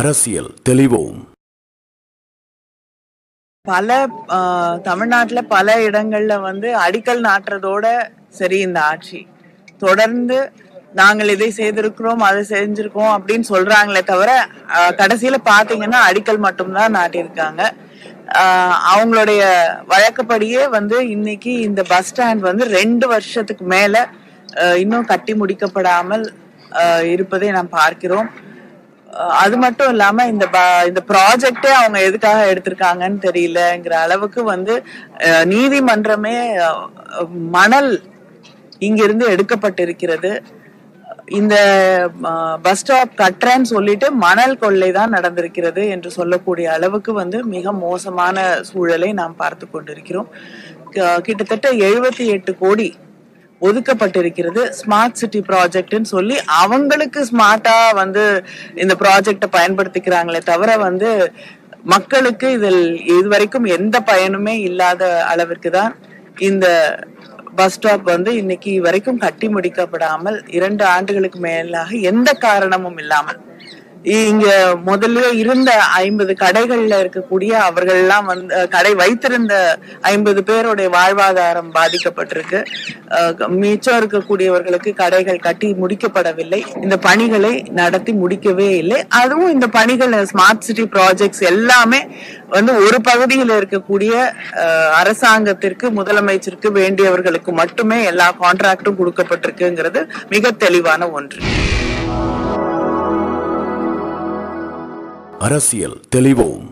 அரசியல் தெளிவோம் பல தமிழ்நாட்டுல பல இடங்கள்ல வந்து அடிக்கல் நாட்டுறதோட சரி இந்த ஆட்சி தொடர்ந்து நாங்கள் இதை செய்திருக்கிறோம் அதை செஞ்சிருக்கோம் அப்படின்னு சொல்றாங்களே தவிர கடைசியில பாத்தீங்கன்னா அடிக்கல் மட்டும்தான் நாட்டியிருக்காங்க. அவங்களுடைய வழக்கப்படியே வந்து இன்னைக்கு இந்த பஸ் ஸ்டாண்ட் வந்து 2 வருஷத்துக்கு மேல இன்னும் கட்டி முடிக்கப்படாமல் இருப்பதை நாம் பார்க்கிறோம். அது மட்டும் இல்லாம இந்த ப்ராஜெக்டே அவங்க எதுக்காக எடுத்திருக்காங்கன்னு தெரியலங்கிற அளவுக்கு வந்து நீதிமன்றமே மணல் இங்கிருந்து எடுக்கப்பட்டிருக்கிறது. இந்த பஸ் ஸ்டாப் கட்டுறேன்னு சொல்லிட்டு மணல் கொள்ளை தான் நடந்திருக்கிறது என்று சொல்லக்கூடிய அளவுக்கு வந்து மிக மோசமான சூழலை நாம் பார்த்து கொண்டிருக்கிறோம். கிட்டத்தட்ட 78 கோடி ஒதுக்கப்பட்டிருக்கிறது ஸ்மார்ட் சிட்டி ப்ராஜெக்ட்னு சொல்லி அவங்களுக்கு ஸ்மார்ட்டா வந்து இந்த ப்ராஜெக்டை பயன்படுத்திக்கிறாங்களே தவிர வந்து மக்களுக்கு இதில் இதுவரைக்கும் எந்த பயனுமே இல்லாத அளவிற்கு தான் இந்த பஸ் ஸ்டாப் வந்து இன்னைக்கு வரைக்கும் கட்டி முடிக்கப்படாமல் 2 ஆண்டுகளுக்கு மேலாக எந்த காரணமும் இல்லாமல் இங்க முதல்ல இருந்த 50 கடைகள்ல இருக்கக்கூடிய அவர்கள் எல்லாம் வந்து கடை வைத்திருந்த 50 பேருடைய வாழ்வாதாரம் பாதிக்கப்பட்டிருக்கு. மிச்சம் இருக்கக்கூடியவர்களுக்கு கடைகள் கட்டி முடிக்கப்படவில்லை, இந்த பணிகளை நடத்தி முடிக்கவே இல்லை. அதுவும் இந்த பணிகள் ஸ்மார்ட் சிட்டி ப்ராஜெக்ட்ஸ் எல்லாமே வந்து ஒரு பகுதியில் இருக்கக்கூடிய அரசாங்கத்திற்கு முதலமைச்சருக்கு வேண்டியவர்களுக்கு மட்டுமே எல்லா கான்ட்ராக்டும் கொடுக்கப்பட்டிருக்குங்கிறது மிக தெளிவான ஒன்று. அரசியல் தெளிவோம்.